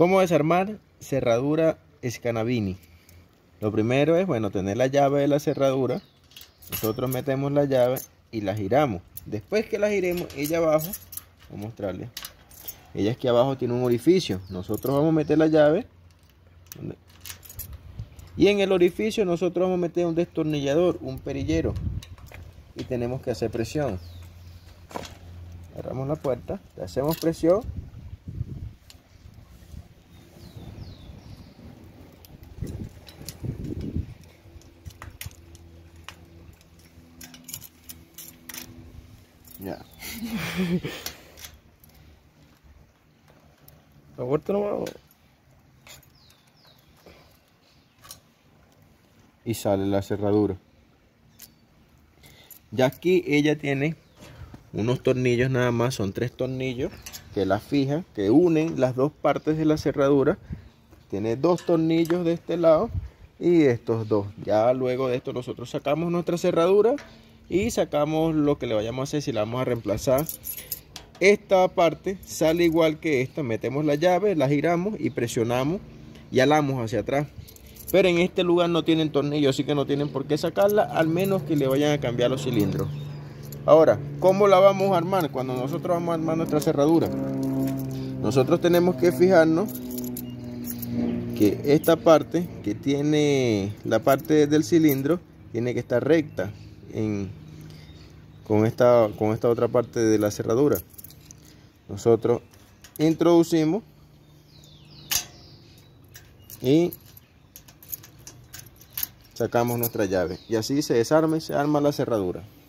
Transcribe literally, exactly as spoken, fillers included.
¿Cómo desarmar cerradura Scanavini? Lo primero es, bueno, tener la llave de la cerradura. Nosotros metemos la llave y la giramos. Después que la giremos, ella abajo, voy a mostrarles. Ella aquí abajo tiene un orificio. Nosotros vamos a meter la llave. Y en el orificio nosotros vamos a meter un destornillador, un perillero. Y tenemos que hacer presión. Cerramos la puerta, le hacemos presión. Ya. La puerta no va. Y sale la cerradura. Ya aquí ella tiene unos tornillos nada más, son tres tornillos que la fijan, que unen las dos partes de la cerradura. Tiene dos tornillos de este lado y estos dos. Ya luego de esto nosotros sacamos nuestra cerradura. Y sacamos lo que le vayamos a hacer, si la vamos a reemplazar. Esta parte sale igual que esta. Metemos la llave, la giramos y presionamos y jalamos hacia atrás. Pero en este lugar no tienen tornillo, así que no tienen por qué sacarla, al menos que le vayan a cambiar los cilindros. Ahora, ¿cómo la vamos a armar? Cuando nosotros vamos a armar nuestra cerradura, nosotros tenemos que fijarnos que esta parte que tiene la parte del cilindro tiene que estar recta. En, con, esta, con esta otra parte de la cerradura nosotros introducimos y sacamos nuestra llave y así se desarma y se arma la cerradura.